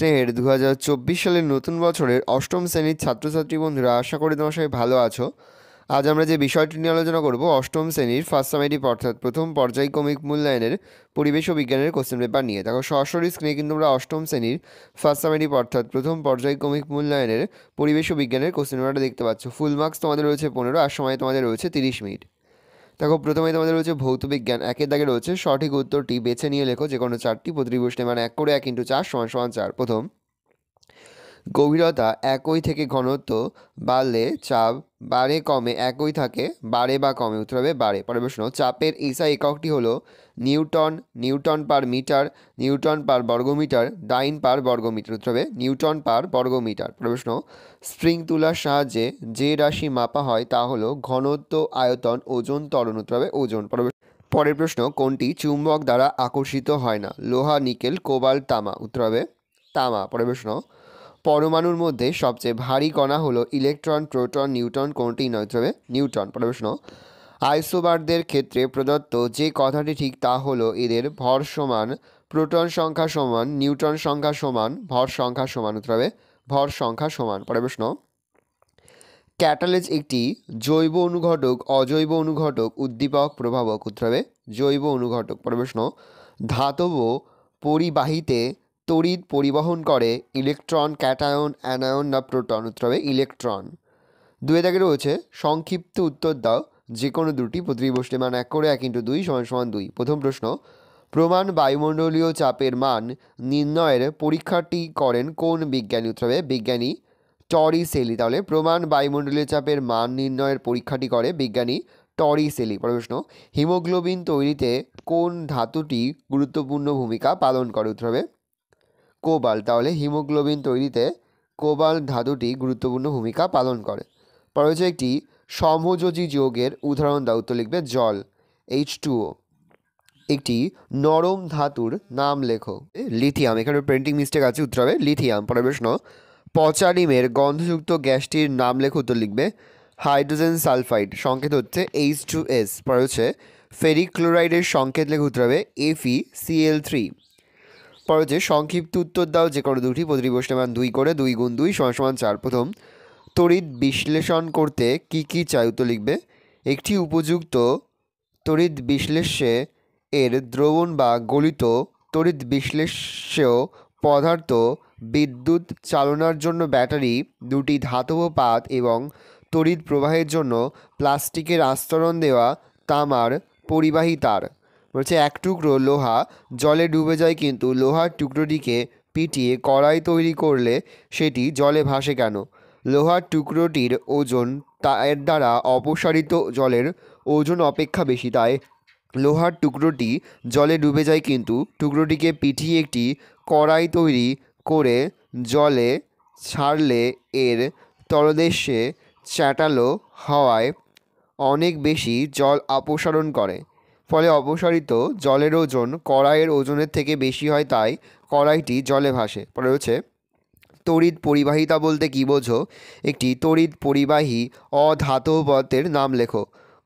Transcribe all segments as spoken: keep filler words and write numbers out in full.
শ্রেণীর দু হাজার চব্বিশ সালের নতুন বছরের অষ্টম শ্রেণীর ছাত্রছাত্রী বন্ধুরা, আশা করি তোমার সবাই ভালো আছো। আজ আমরা যে বিষয়টি নিয়ে আলোচনা করব অষ্টম শ্রেণীর ফার্স্ট সামেটিভ অর্থাৎ প্রথম পর্যায়ক্রমিক মূল্যায়নের পরিবেশ ও বিজ্ঞানের কোশ্চেন পেপার নিয়ে। দেখো সরাসরি স্ক্রিনে কিন্তু আমরা অষ্টম শ্রেণীর ফার্স্ট সামেটিভ অর্থাৎ প্রথম পর্যায়ক্রমিক মূল্যায়নের পরিবেশ ও বিজ্ঞানের কোশ্চেন পেপারটা দেখতে পাচ্ছ। ফুল মার্কস তোমাদের রয়েছে পনেরো আর সময় তোমাদের রয়েছে তিরিশ মিনিট। দেখো প্রথমে তোমাদের রয়েছে ভৌতবিজ্ঞান, একের দাগে রয়েছে সঠিক উত্তরটি বেছে নিয়ে লেখো যে কোনো চারটি প্রতিটি প্রশ্নে মানে এক করে এক ইন্টু চার সমান সমান চার। প্রথম, গভীরতা একই থেকে ঘনত্ব বাড়লে চাপ বাড়ে কমে একই থাকে বাড়ে বা কমে, উত্তর হবে বাড়ে। পরের প্রশ্ন, চাপের এসআই এককটি হলো newton, newton per metre, newton per বর্গমিটার, ডাইন পার বর্গমিটার, উত্তর হবে নিউটন পার বর্গমিটার। পরের প্রশ্ন, স্প্রিং তুলার সাহায্যে যে রাশি মাপা হয় তা হলো ঘনত্ব, আয়তন, ওজন, ত্বরণ, উত্তর হবে ওজন। পরের প্রশ্ন, কোনটি চুম্বক দ্বারা আকর্ষিত হয় না? লোহা, নিকেল, কোবাল্ট, তামা, উত্তর হবে তামা। পরের প্রশ্ন, পরমাণুর মধ্যে সবচেয়ে ভারী কণা হলো ইলেকট্রন, প্রোটন, নিউটন, কোনটি নয়? হবে নিউটন। প্রশ্ন, আইসোবারদের ক্ষেত্রে প্রদত্ত যে কথাটি ঠিক তা হলো এদের ভর সমান, প্রোটন সংখ্যা সমান, নিউটন সংখ্যা সমান, ভর সংখ্যা সমান, হবে ভর সংখ্যা সমান। প্রশ্ন, ক্যাটালেজ একটি জৈব অনুঘটক, অজৈব অনুঘটক, উদ্দীপক, প্রভাবক, হবে জৈব অনুঘটক। প্রশ্ন, ধাতব পরিবাহীতে তড়িৎ পরিবহন করে ইলেকট্রন, ক্যাটায়ন, অ্যানায়ন না প্রোটন? উত্তর হবে ইলেকট্রন। দুয়ে দাগে রয়েছে সংক্ষিপ্ত উত্তর দাও যে কোনো দুটি প্রতিটি প্রশ্নে মান এক করে এক ইন্টু দুই সমান সমান দুই। প্রথম প্রশ্ন, প্রমাণ বায়ুমণ্ডলীয় চাপের মান নির্ণয়ের পরীক্ষাটি করেন কোন বিজ্ঞানী? উত্তর হবে বিজ্ঞানী টরিসেলি। তাহলে প্রমাণ বায়ুমণ্ডলীয় চাপের মান নির্ণয়ের পরীক্ষাটি করে বিজ্ঞানী টরিসেলি। পরের প্রশ্ন, হিমোগ্লোবিন তৈরিতে কোন ধাতুটি গুরুত্বপূর্ণ ভূমিকা পালন করে? উত্তর হবে কোবাল্ট। তাহলে হিমোগ্লোবিন তৈরিতে কোবাল্ট ধাতুটি গুরুত্বপূর্ণ ভূমিকা পালন করে। পরে হচ্ছে একটি সমযোজী যৌগের উদাহরণ দাও, উত্তর লিখবে জল, এইচ টু ও। একটি নরম ধাতুর নাম লেখো। লিথিয়াম, এখানে প্রিন্টিং মিস্টেক আছে, উত্তর হবে লিথিয়াম। পরের প্রশ্ন, পচা ডিমের গন্ধযুক্ত গ্যাসটির নাম লেখো, উত্তর লিখবে হাইড্রোজেন সালফাইড, সংকেত হচ্ছে এইচ টু এস। পরে হচ্ছে ফেরিক ক্লোরাইডের সংকেত লেখো, উত্তর হবে F E C L three. পরে যে সংক্ষিপ্ত উত্তর দাও যে কোনো দুটি প্রতিটি প্রশ্নের মান দুই করে দুই গুণ দুই সমান সমান চার। প্রথম, তড়িৎ বিশ্লেষণ করতে কি কি চাই? উত্তর লিখবে একটি উপযুক্ত তড়িৎ বিশ্লেষ্যে এর দ্রবণ বা গলিত তড়িৎ বিশ্লেষ্য পদার্থ, বিদ্যুৎ চালনার জন্য ব্যাটারি, দুটি ধাতব পাত এবং তড়িৎ প্রবাহের জন্য প্লাস্টিকের আস্তরণ দেওয়া তামার পরিবাহী তার। বলছে এক টুকরো লোহা জলে ডুবে যায় কিন্তু লোহার টুকরোটিকে পিটিয়ে কড়াই তৈরি করলে সেটি জলে ভাসে কেন? লোহার টুকরোটির ওজন তার দ্বারা অপসারিত জলের ওজন অপেক্ষা বেশি, তাই লোহার টুকরোটি জলে ডুবে যায় কিন্তু টুকরোটিকে পিটিয়ে একটি কড়াই তৈরি করে জলে ছাড়লে এর তলদেশে চ্যাটালো হওয়ায় অনেক বেশি জল অপসারণ করে, ফলে অপসারিত জলের ওজন কড়াইয়ের ওজনের থেকে বেশি হয়, তাই কড়াইটি জলে ভাসে। পরে হচ্ছে তড়িৎ পরিবাহিতা বলতে কী বোঝো? একটি তড়িৎ পরিবাহী অধাতব পদার্থের নাম লেখো।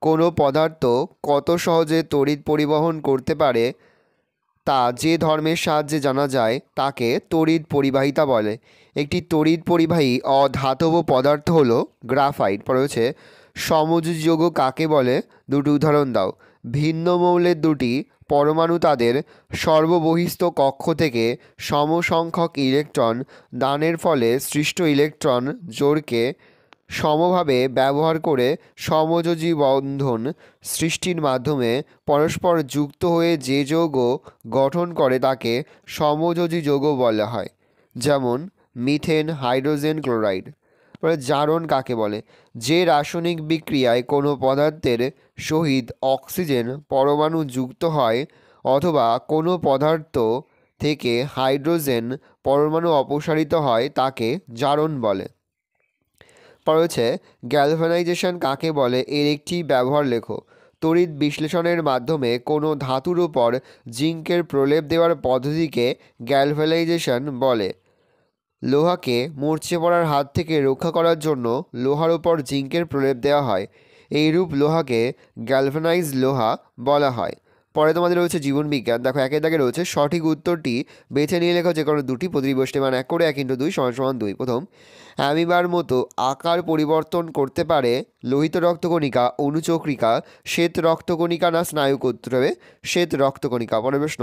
কোনো পদার্থ কত সহজে তড়িৎ পরিবহন করতে পারে তা যে ধর্মের সাহায্যে জানা যায় তাকে তড়িৎ পরিবাহিতা বলে। একটি তড়িৎ পরিবাহী অধাতব পদার্থ হলো গ্রাফাইট। পরে হচ্ছে সমযোজযোগ্য কাকে বলে? দুটি উদাহরণ দাও। ভিন্ন মৌলের দুটি পরমাণু তাদের সর্ববহিস্থ কক্ষ থেকে সমসংখ্যক ইলেকট্রন দানের ফলে সৃষ্ট ইলেকট্রন জোড়কে সমভাবে ব্যবহার করে সমযোজী বন্ধন সৃষ্টির মাধ্যমে পরস্পর যুক্ত হয়ে যে যৌগ গঠন করে তাকে সমযোজী যৌগ বলা হয়, যেমন মিথেন, হাইড্রোজেন, ক্লোরাইড। জারণ কাকে বলে? যে রাসায়নিক বিক্রিয়ায় কোনো পদার্থের সহিত অক্সিজেন পরমাণু যুক্ত হয় অথবা কোনো পদার্থ থেকে হাইড্রোজেন পরমাণু অপসারিত হয় তাকে জারণ বলে। পরে হচ্ছে গ্যালভানাইজেশন কাকে বলে? এর একটি ব্যবহার লেখো। তড়িৎ বিশ্লেষণের মাধ্যমে কোনো ধাতুর উপর জিঙ্কের প্রলেপ দেওয়ার পদ্ধতিকে গ্যালভানাইজেশন বলে। লোহাকে মরচে পড়ার হাত থেকে রক্ষা করার জন্য লোহার ওপর জিঙ্কের প্রলেপ দেওয়া হয়, এইরূপ লোহাকে গ্যালভানাইজড লোহা বলা হয়। পরে তোমাদের রয়েছে জীবনবিজ্ঞান। দেখো একের দাগে রয়েছে সঠিক উত্তরটি বেছে নিয়ে লেখো যে কোনো দুটি প্রতিটি বসতে মান এক করে এক ইন্টু দুই সমান সমান দুই। প্রথম, অ্যামিবার মতো আকার পরিবর্তন করতে পারে লোহিত রক্তকণিকা, অনুচক্রিকা, শ্বেত রক্তকণিকা না স্নায়ুকোষ? হবে শ্বেত রক্তকণিকা। পরের প্রশ্ন,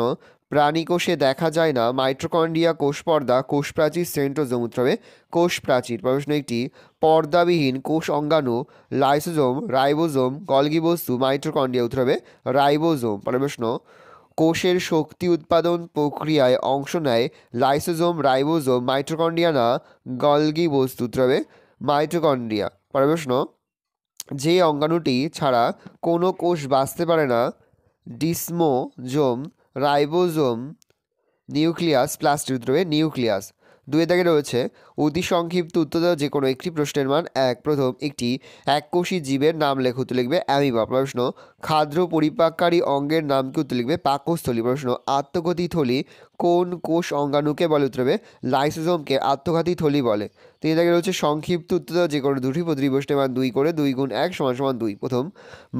প্রাণী কোষে দেখা যায় না মাইটোকন্ড্রিয়া, কোষ পর্দা, কোষ প্রাচীর, সেন্ট্রোজোম? উত্তর হবে কোষ প্রাচীর। পরের প্রশ্ন, একটি পর্দাবিহীন কোষ অঙ্গাণু লাইসোজোম, রাইবোজোম, গলগি বস্তু, মাইটোকন্ড্রিয়া? উত্তর হবে রাইবোজোম। পরের প্রশ্ন, কোষের শক্তি উৎপাদন প্রক্রিয়ায় অংশ নেয় লাইসোজোম, রাইবোজোম, মাইটোকন্ড্রিয়া না গলগি বস্তু? উত্তর হবে মাইটোকন্ড্রিয়া। পরের প্রশ্ন, যে অঙ্গাণুটি ছাড়া কোনো কোষ বাঁচতে পারে না ডিসমোজোম, রাইবোজোম, নিউক্লিয়াস, প্লাস্টিক? উত্তর হবে নিউক্লিয়াস। দুই দাগে রয়েছে অতি সংক্ষিপ্ত উত্তর যে কোনো একটি প্রশ্নের মান এক। প্রথম, একটি এককোষী জীবের নাম লেখ। উত্তর লিখবে অ্যামিবা। প্রশ্ন, খাদ্য পরিপাককারী অঙ্গের নাম কি? উত্তর লিখবে পাকস্থলী। প্রশ্ন, আত্মঘাতী থলি কোন কোষ অঙ্গাণুকে বলে? উত্তর হবে লাইসোজোমকে আত্মঘাতী থলি বলে। তিন দাগে রয়েছে সংক্ষিপ্ত উত্তর যে কোনো দুটি প্রতিটি প্রশ্নের মান দুই করে দুই গুণ এক সমান সমান দুই। প্রথম,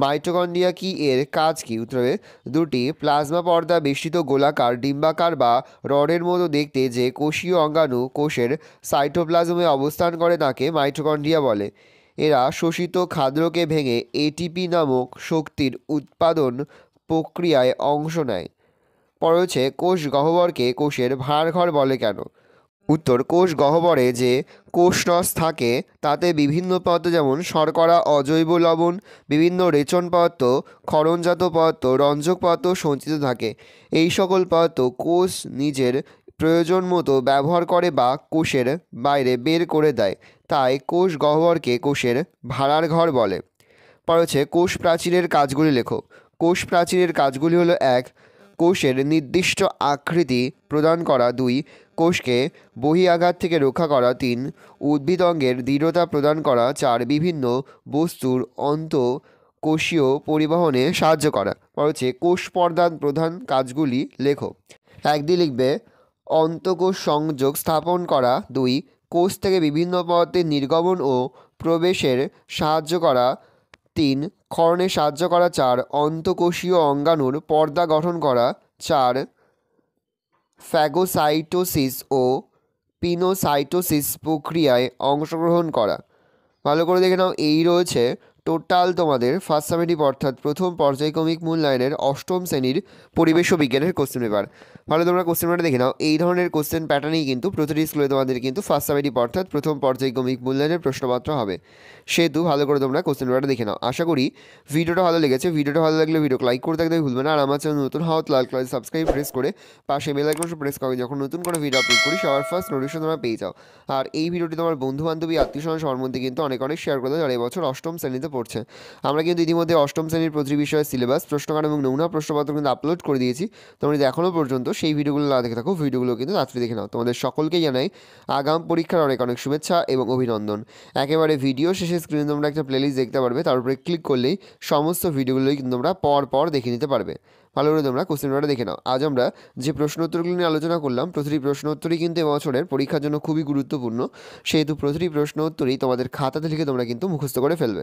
মাইটোকন্ড্রিয়া কি এর কাজ কি? উত্তর হবে দুটি প্লাজমা পর্দা বেষ্টিত গোলাকার, ডিম্বাকার বা রডের মতো দেখতে যে কোষীয় অঙ্গাণু কোষের সাইটোপ্লাজমে অবস্থান করে তাকে মাইটোকন্ড্রিয়া বলে। এরা শোষিত খাদ্যকে ভেঙে এটিপি নামক শক্তির উৎপাদন প্রক্রিয়ায় অংশ নেয়। পরে হচ্ছে কোষ গহ্বরকে কোষের ভাঁড়ঘর বলে কেন? উত্তর, কোষ গহ্বরে যে কোষরস থাকে তাতে বিভিন্ন পদার্থ যেমন শর্করা, অজৈব লবণ, বিভিন্ন রেচন পদার্থ, ক্ষরণজাত পদার্থ, রঞ্জক পদার্থ সঞ্চিত থাকে। এই সকল পদার্থ কোষ নিজের প্রয়োজন মতো ব্যবহার করে বা কোষের বাইরে বের করে দেয়, তাই কোষ গহ্বরকে কোষের ভাঁড়ার ঘর বলে। পরে হচ্ছে কোষ প্রাচীরের কাজগুলি লেখো। কোষ প্রাচীরের কাজগুলি হলো এক, কোষের নির্দিষ্ট আকৃতি প্রদান করা। দুই, কোষকে বহিরাঘাত থেকে রক্ষা করা। তিন, উদ্ভিদঙ্গের দৃঢ়তা প্রদান করা। চার, বিভিন্ন বস্তুর অন্তঃকোষীয় পরিবহনে সাহায্য করা। পরে হচ্ছে কোষ পর্দার প্রধান কাজগুলি লেখো। এক দিয়ে লিখবে অন্তঃকোষ সংযোগ স্থাপন করা। দুই, কোষ থেকে বিভিন্ন পদার্থের নির্গমন ও প্রবেশের সাহায্য করা। তিন, ক্ষরণে সাহায্য করা। চার, অন্তঃকোষীয় অঙ্গাণুর পর্দা গঠন করা। চার, ফ্যাগোসাইটোসিস ও পিনোসাইটোসিস প্রক্রিয়ায় অংশগ্রহণ করা। ভালো করে দেখে নাও, এই রয়েছে টোটাল তোমাদের ফার্স্ট সামেটিভ অর্থাৎ প্রথম পর্যায়ক্রমিক মূল্যায়নের অষ্টম শ্রেণীর পরিবেশ ও বিজ্ঞানের কোশ্চেন পেপার। ভালো তোমরা কোশ্চেন পেপারটা দেখে নাও, এই ধরনের কোশ্চেন প্যাটার্নেই কিন্তু প্রতিটি স্কুলে তোমাদের কিন্তু ফার্স্ট সামেটিভ অর্থাৎ প্রথম পর্যায়ক্রমিক মূল্যায়নের প্রশ্নপত্র হবে। সেহেতু ভালো করে তোমরা কোশ্চেন পেপারটা দেখে নাও। আশা করি ভিডিওটা ভালো লেগেছে। ভিডিওটা ভালো লাগলে ভিডিওকে লাইক করতে একদমই ভুলবে না। আর আমার চ্যানেল নতুন হওয়া লাল কালার সাবস্ক্রাইব প্রেস করে পাশে বেল আইকন প্রেস করে যখন নতুন কোনো ভিডিও আপলোড করি সবার ফার্স্ট নোটিফিকেশন তোমরা পেয়ে যাও। আর এই ভিডিওটি তোমার বন্ধু বান্ধবী আত্মীয় স্বজন সবার মধ্যে কিন্তু অনেক অনেক শেয়ার করতে যারা এবছর অষ্টম শ্রেণীতে পড়ছে। আমরা কিন্তু ইতিমধ্যে অষ্টম শ্রেণীর প্রতিটি বিষয়ের সিলেবাস, প্রশ্নকাঠামো এবং নমুনা প্রশ্নপত্র কিন্তু আপলোড করে দিয়েছি। তোমরা যদি এখনও পর্যন্ত সেই ভিডিওগুলো না দেখে থাকো, ভিডিওগুলো কিন্তু তাড়াতাড়ি দেখে নাও। তোমাদের সকলকে জানাই আগাম পরীক্ষার অনেক অনেক শুভেচ্ছা এবং অভিনন্দন। একেবারে ভিডিও শেষে স্ক্রিনে তোমরা একটা প্লেলিস্ট দেখতে পারবে, তার উপরে ক্লিক করলেই সমস্ত ভিডিওগুলোই কিন্তু তোমরা পর পর দেখে নিতে পারবে। ভালো করে তোমরা কোশ্চেনটা দেখে নাও। আজ আমরা যে প্রশ্নোত্তরগুলো নিয়ে আলোচনা করলাম, প্রতিটি প্রশ্নোত্তরই কিন্তু এবছরের পরীক্ষার জন্য খুবই গুরুত্বপূর্ণ। সেহেতু প্রতিটি প্রশ্নোত্তরই তোমাদের খাতাতে লিখে তোমরা কিন্তু মুখস্থ করে ফেলবে।